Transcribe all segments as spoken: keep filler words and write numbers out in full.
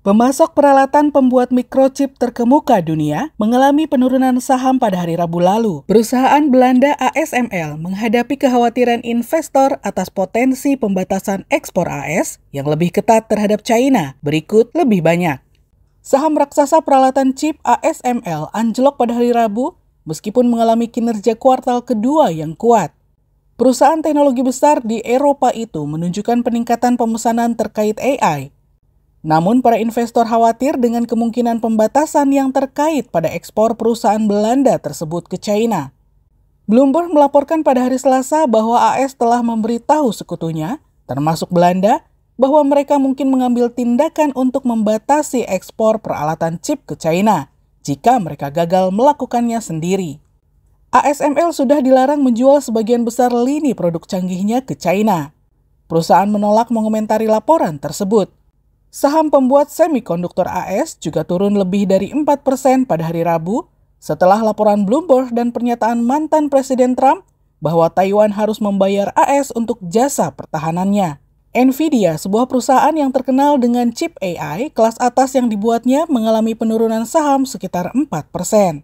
Pemasok peralatan pembuat microchip terkemuka dunia mengalami penurunan saham pada hari Rabu lalu. Perusahaan Belanda A S M L menghadapi kekhawatiran investor atas potensi pembatasan ekspor A S yang lebih ketat terhadap China. Berikut lebih banyak. Saham raksasa peralatan chip A S M L anjlok pada hari Rabu meskipun mengalami kinerja kuartal kedua yang kuat. Perusahaan teknologi besar di Eropa itu menunjukkan peningkatan pemesanan terkait A I. Namun, para investor khawatir dengan kemungkinan pembatasan yang terkait pada ekspor perusahaan Belanda tersebut ke China. Bloomberg melaporkan pada hari Selasa bahwa A S telah memberitahu sekutunya, termasuk Belanda, bahwa mereka mungkin mengambil tindakan untuk membatasi ekspor peralatan chip ke China jika mereka gagal melakukannya sendiri. A S M L sudah dilarang menjual sebagian besar lini produk canggihnya ke China. Perusahaan menolak mengomentari laporan tersebut. Saham pembuat semikonduktor A S juga turun lebih dari empat persen pada hari Rabu setelah laporan Bloomberg dan pernyataan mantan Presiden Trump bahwa Taiwan harus membayar A S untuk jasa pertahanannya. Nvidia, sebuah perusahaan yang terkenal dengan chip A I kelas atas yang dibuatnya, mengalami penurunan saham sekitar empat persen.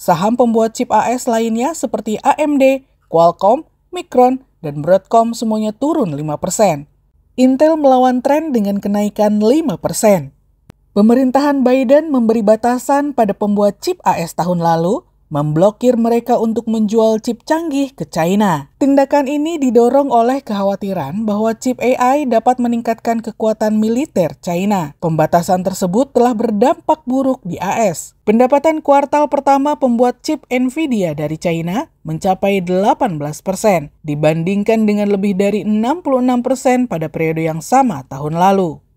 Saham pembuat chip A S lainnya seperti A M D, Qualcomm, Micron, dan Broadcom semuanya turun lima persen. Intel melawan tren dengan kenaikan lima persen. Pemerintahan Biden memberi batasan pada pembuat chip A S tahun lalu, memblokir mereka untuk menjual chip canggih ke China. Tindakan ini didorong oleh kekhawatiran bahwa chip A I dapat meningkatkan kekuatan militer China. Pembatasan tersebut telah berdampak buruk di A S. Pendapatan kuartal pertama pembuat chip Nvidia dari China mencapai delapan belas persen dibandingkan dengan lebih dari enam puluh enam persen pada periode yang sama tahun lalu.